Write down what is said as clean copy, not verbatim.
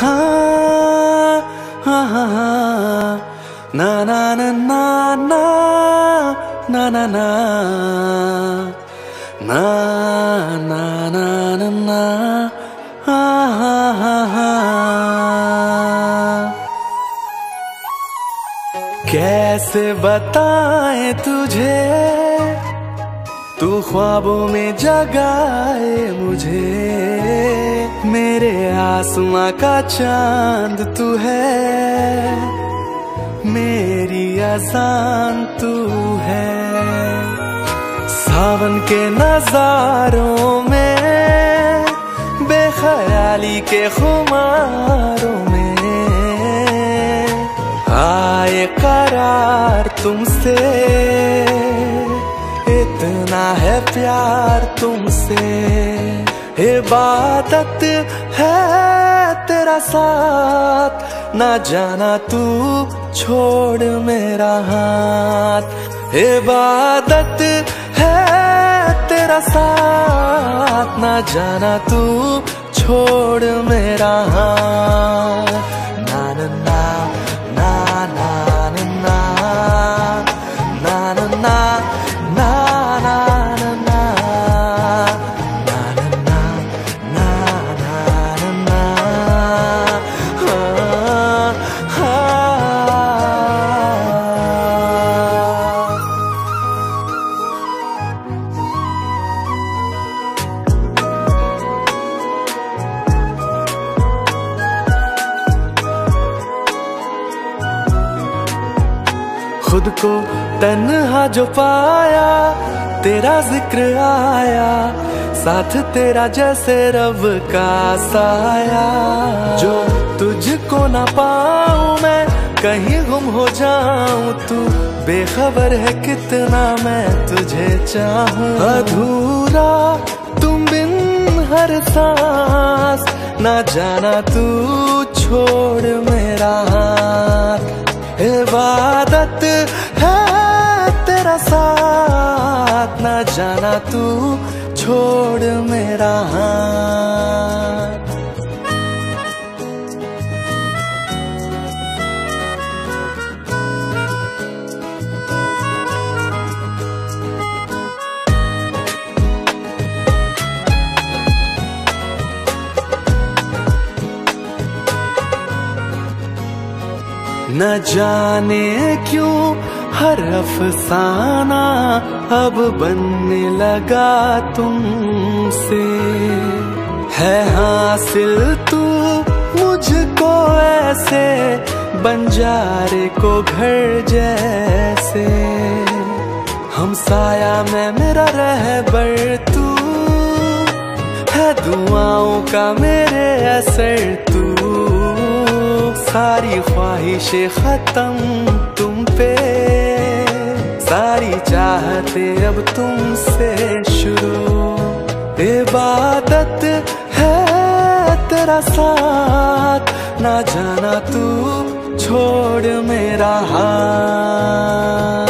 na na na na na na na na na na na na na ha ha ha ha कैसे बताएं तुझे तू ख्वाबों में जगाए मुझे मेरे आसमां का चांद तू है मेरी अजान तू है सावन के नजारों में बेखयाली के खुमारों में आए करार तुमसे इतना है प्यार तुमसे इबादत है तेरा साथ ना जाना तू छोड़ मेरा हाथ इबादत है तेरा साथ ना जाना तू छोड़ मेरा हाथ ना ना ना ना ना ना ना ना ना खुद को तन्हा जो पाया तेरा जिक्र आया साथ तेरा जैसे रब का साया जो तुझको ना पाऊं मैं कहीं गुम हो जाऊं तू बेखबर है कितना मैं तुझे चाहूं अधूरा तुम बिन हर सांस ना जाना तू छोड़ मेरा हाथ इबादत है तेरा साथ ना जाना तू छोड़ मेरा हाथ न जाने क्यों हर अफसाना अब बनने लगा तुमसे है हासिल तू मुझको ऐसे बंजारे को घर जैसे हमसाया में मेरा रहबर तू है दुआओं का मेरे असर तू सारी ख्वाहिशें खत्म तुम पे सारी चाहते अब तुमसे शुरू इबादत है तेरा साथ ना जाना तू छोड़ मेरा हाथ।